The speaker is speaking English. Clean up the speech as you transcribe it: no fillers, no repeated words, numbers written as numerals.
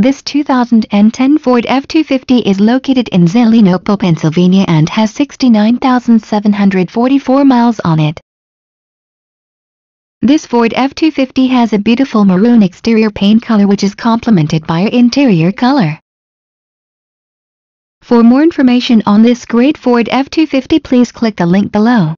This 2010 Ford F-250 is located in Zelenopo, Pennsylvania and has 69,744 miles on it. This Ford F-250 has a beautiful maroon exterior paint color which is complemented by an interior color. For more information on this great Ford F-250, please click the link below.